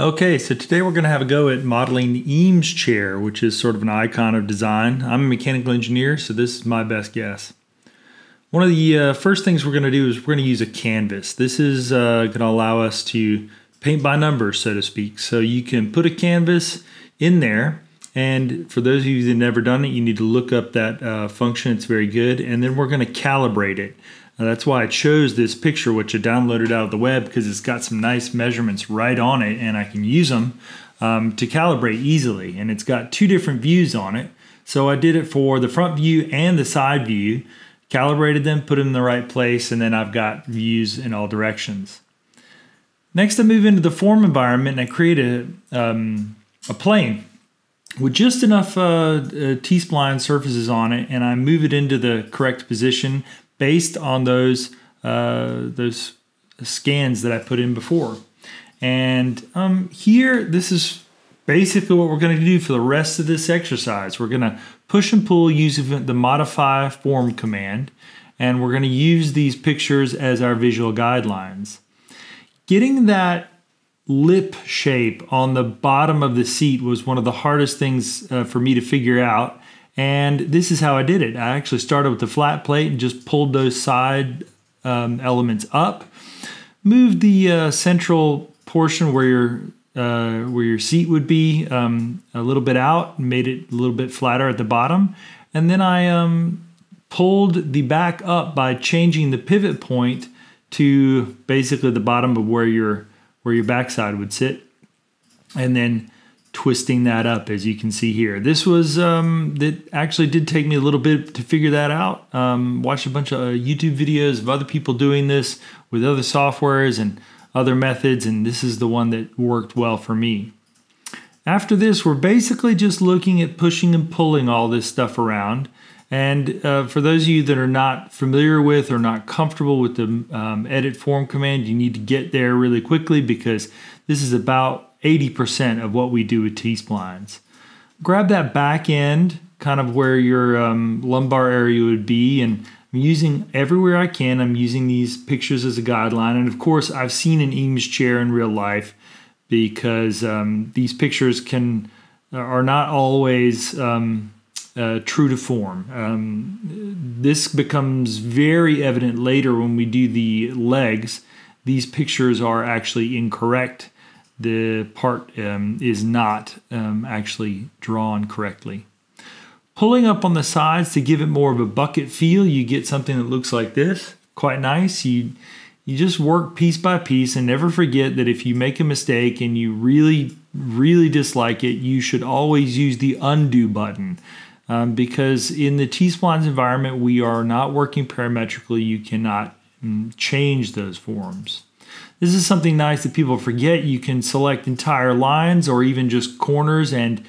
Okay, so today we're going to have a go at modeling the Eames chair, which is sort of an icon of design. I'm a mechanical engineer, so this is my best guess. One of the first things we're going to do is we're going to use a canvas. This is going to allow us to paint by numbers, so to speak. So you can put a canvas in there, and for those of you that have never done it, you need to look up that function. It's very good, and then we're going to calibrate it. Now, that's why I chose this picture, which I downloaded out of the web, because it's got some nice measurements right on it and I can use them to calibrate easily. And it's got two different views on it. So I did it for the front view and the side view, calibrated them, put them in the right place, and then I've got views in all directions. Next I move into the form environment and I create a plane with just enough T-spline surfaces on it, and I move it into the correct position based on those scans that I put in before. And here, this is basically what we're going to do for the rest of this exercise. We're going to push and pull using the modify form command, and we're going to use these pictures as our visual guidelines. Getting that lip shape on the bottom of the seat was one of the hardest things for me to figure out. And this is how I did it. I actually started with the flat plate and just pulled those side elements up, moved the central portion where your seat would be a little bit out, made it a little bit flatter at the bottom. And then I pulled the back up by changing the pivot point to basically the bottom of where your backside would sit. And then twisting that up, as you can see here. This was, that actually did take me a little bit to figure that out. Watched a bunch of YouTube videos of other people doing this with other softwares and other methods, and this is the one that worked well for me. After this, we're basically just looking at pushing and pulling all this stuff around. And for those of you that are not familiar with or not comfortable with the edit form command, you need to get there really quickly, because this is about 80% of what we do with T-splines. Grab that back end, kind of where your lumbar area would be, and I'm using everywhere I can. I'm using these pictures as a guideline, and of course I've seen an Eames chair in real life, because these pictures are not always true to form. This becomes very evident later when we do the legs. These pictures are actually incorrect. The part is not actually drawn correctly. Pulling up on the sides to give it more of a bucket feel, you get something that looks like this. Quite nice. You just work piece by piece, and never forget that if you make a mistake and you really, really dislike it, you should always use the undo button. Because in the T-splines environment, we are not working parametrically. You cannot change those forms. This is something nice that people forget. You can select entire lines or even just corners and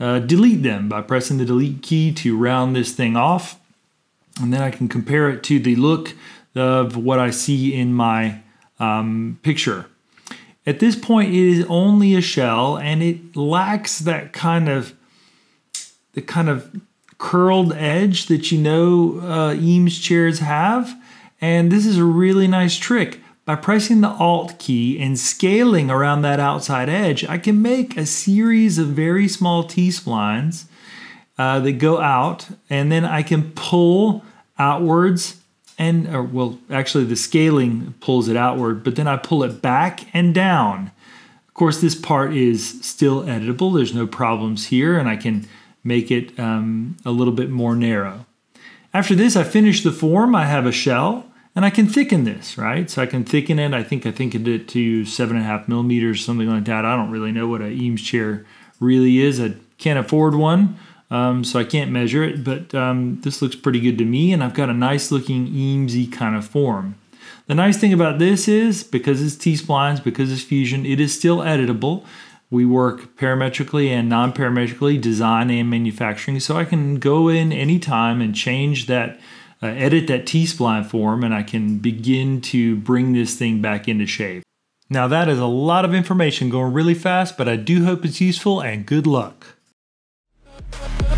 delete them by pressing the delete key to round this thing off. And then I can compare it to the look of what I see in my picture. At this point, it is only a shell, and it lacks that kind of curled edge that Eames chairs have. And this is a really nice trick. By pressing the Alt key and scaling around that outside edge, I can make a series of very small T-splines that go out, and then I can pull outwards, and well, actually the scaling pulls it outward, but then I pull it back and down. Of course, this part is still editable. There's no problems here, and I can make it a little bit more narrow. After this, I finish the form. I have a shell. And I can thicken this, right? So I can thicken it. I think I thickened it to 7.5 millimeters, something like that. I don't really know what an Eames chair really is. I can't afford one, so I can't measure it, but this looks pretty good to me, and I've got a nice looking Eamesy kind of form. The nice thing about this is, because it's T-splines, because it's Fusion, it is still editable. We work parametrically and non-parametrically, design and manufacturing, so I can go in anytime and change that. Edit that T-spline form, and I can begin to bring this thing back into shape. Now, that is a lot of information going really fast, but I do hope it's useful, and good luck.